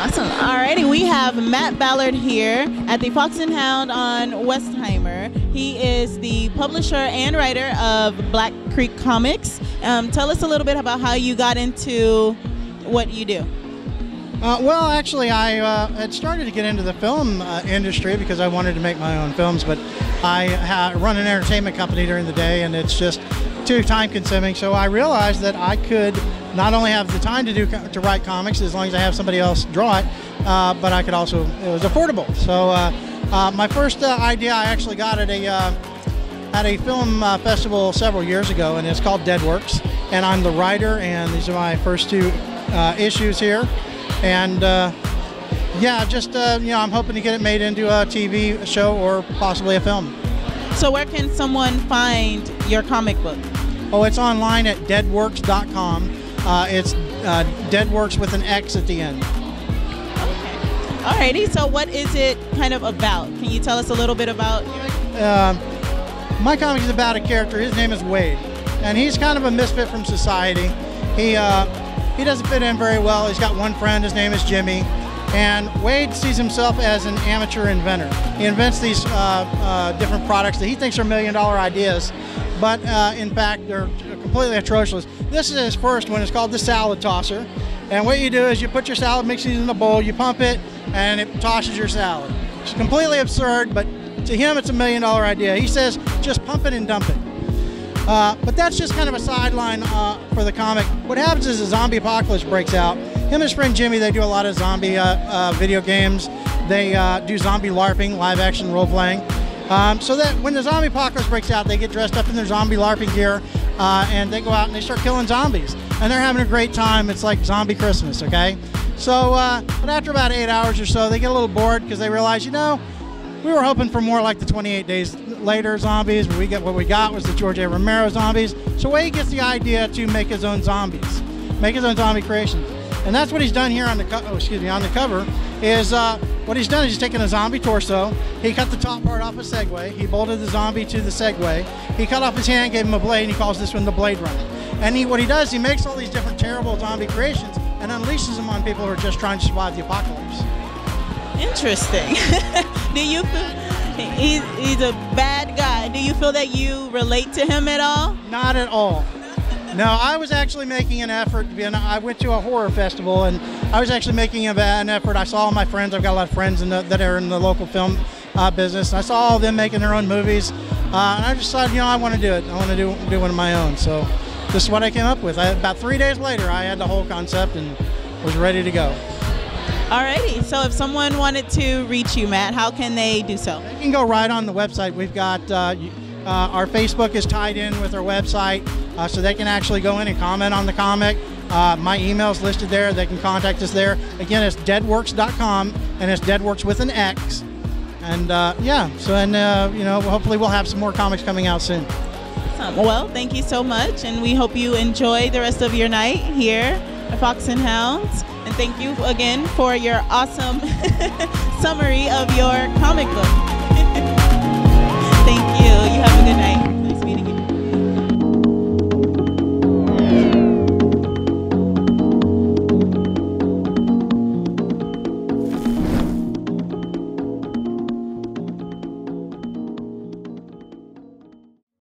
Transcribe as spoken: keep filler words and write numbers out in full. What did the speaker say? Awesome. Alrighty, we have Matt Ballard here at the Fox and Hound on Westheimer. He is the publisher and writer of Black Creek Comics. Um, tell us a little bit about how you got into what you do. Uh, well, actually, I uh, had started to get into the film uh, industry because I wanted to make my own films, but I ha run an entertainment company during the day, and it's just too time-consuming. So I realized that I could not only have the time to do to write comics as long as I have somebody else draw it, uh, but I could also, it was affordable. So uh, uh, my first uh, idea I actually got at a uh, at a film uh, festival several years ago, and it's called Dead Worx, and I'm the writer, and these are my first two uh, issues here. And uh, yeah, just, uh, you know, I'm hoping to get it made into a T V show or possibly a film. So where can someone find your comic book? Oh, it's online at dead worx dot com. Uh, it's uh, deadworx with an X at the end. Okay. All righty. So what is it kind of about? Can you tell us a little bit about your... Uh, my comic is about a character. His name is Wade. And he's kind of a misfit from society. He... Uh, He doesn't fit in very well. He's got one friend, his name is Jimmy. And Wade sees himself as an amateur inventor. He invents these uh, uh, different products that he thinks are million dollar ideas, but uh, in fact, they're completely atrocious. This is his first one. It's called The Salad Tosser. And what you do is you put your salad mixes in a bowl, you pump it, and it tosses your salad. It's completely absurd, but to him, it's a million dollar idea. He says, just pump it and dump it. Uh, but that's just kind of a sideline uh, for the comic. What happens is a zombie apocalypse breaks out. Him and his friend Jimmy, they do a lot of zombie uh, uh, video games. They uh, do zombie LARPing, live action role playing. Um, so that when the zombie apocalypse breaks out, they get dressed up in their zombie LARPing gear uh, and they go out and they start killing zombies. And they're having a great time. It's like zombie Christmas, okay? So, uh, but after about eight hours or so, they get a little bored because they realize, you know, we were hoping for more like the twenty-eight days later zombies, but we get what we got was the George A. Romero zombies. So Wade gets the idea to make his own zombies, make his own zombie creations, and that's what he's done here on the co oh, excuse me on the cover. Is uh, what he's done is he's taken a zombie torso, he cut the top part off a Segway, he bolted the zombie to the Segway, he cut off his hand, gave him a blade, and he calls this one the Blade Runner. And he, what he does, he makes all these different terrible zombie creations and unleashes them on people who are just trying to survive the apocalypse. Interesting. Do you feel he's, he's a bad guy? Do you feel that you relate to him at all? Not at all. No, I was actually making an effort. To be an, I went to a horror festival, and I was actually making an effort. I saw all my friends. I've got a lot of friends in the, that are in the local film uh, business. And I saw all of them making their own movies, uh, and I decided, you know, I want to do it. I want to do do one of my own. So this is what I came up with. I, about three days later, I had the whole concept and was ready to go. Alrighty, so if someone wanted to reach you, Matt, how can they do so? They can go right on the website. We've got, uh, uh, our Facebook is tied in with our website, uh, so they can actually go in and comment on the comic. Uh, my email's listed there. They can contact us there. Again, it's dead worx dot com, and it's deadworx with an X. And uh, yeah, so and uh, you know, hopefully we'll have some more comics coming out soon. Awesome. Well, thank you so much, and we hope you enjoy the rest of your night here at Fox and Hounds. And thank you again for your awesome summary of your comic book.